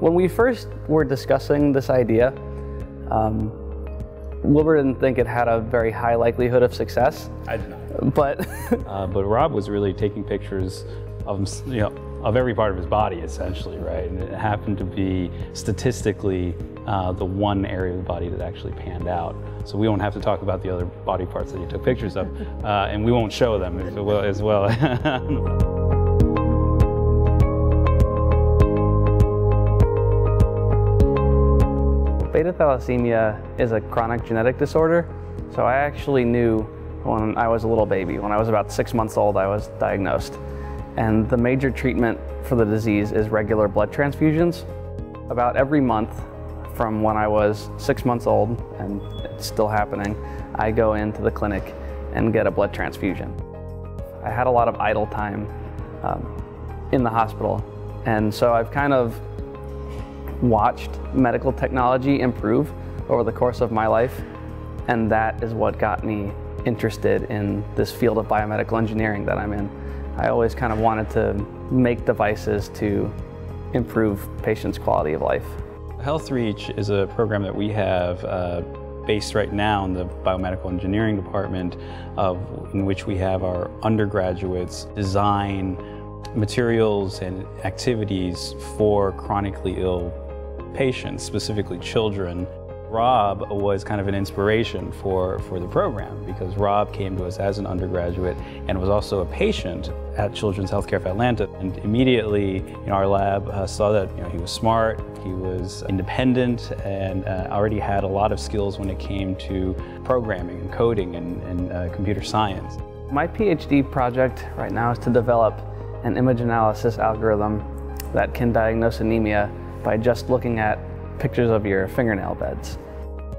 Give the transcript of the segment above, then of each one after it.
When we first were discussing this idea, Wilbur didn't think it had a very high likelihood of success. I did not. But Rob was really taking pictures of, you know, of every part of his body, essentially, right? And it happened to be statistically the one area of the body that actually panned out. So we won't have to talk about the other body parts that he took pictures of, and we won't show them as well. Beta thalassemia is a chronic genetic disorder, so I actually knew when I was a little baby. When I was about 6 months old, I was diagnosed. And the major treatment for the disease is regular blood transfusions. About every month from when I was 6 months old, and it's still happening, I go into the clinic and get a blood transfusion. I had a lot of idle time in the hospital, and so I've kind of watched medical technology improve over the course of my life, and that is what got me interested in this field of biomedical engineering that I'm in. I always kind of wanted to make devices to improve patients' quality of life. HealthReach is a program that we have based right now in the biomedical engineering department, in which we have our undergraduates design materials and activities for chronically ill patients, specifically children. Rob was kind of an inspiration for the program, because Rob came to us as an undergraduate and was also a patient at Children's Healthcare of Atlanta. And immediately, you know, our lab saw that, you know, he was smart, he was independent, and already had a lot of skills when it came to programming and coding and computer science. My PhD project right now is to develop an image analysis algorithm that can diagnose anemia by just looking at pictures of your fingernail beds.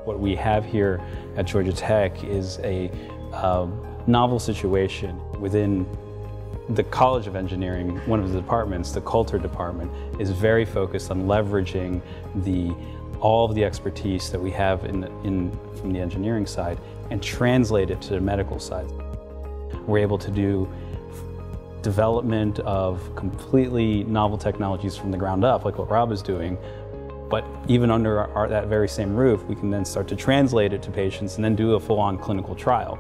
What we have here at Georgia Tech is a novel situation within the College of Engineering. One of the departments, the Coulter Department, is very focused on leveraging all of the expertise that we have from the engineering side and translate it to the medical side. We're able to do development of completely novel technologies from the ground up, like what Rob is doing, but even under that very same roof, we can then start to translate it to patients and then do a full-on clinical trial.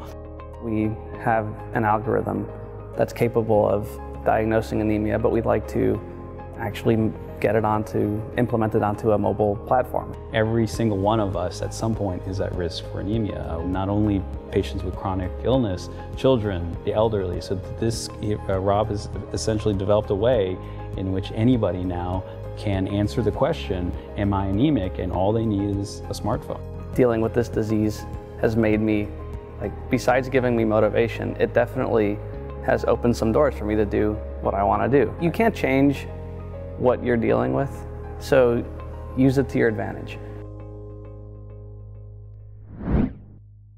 We have an algorithm that's capable of diagnosing anemia, but we'd like to actually get it implemented onto a mobile platform. Every single one of us at some point is at risk for anemia, not only patients with chronic illness, children, the elderly. So Rob has essentially developed a way in which anybody now can answer the question, am I anemic? And all they need is a smartphone. Dealing with this disease has made me, like, besides giving me motivation, it definitely has opened some doors for me to do what I want to do. You can't change what you're dealing with, so use it to your advantage.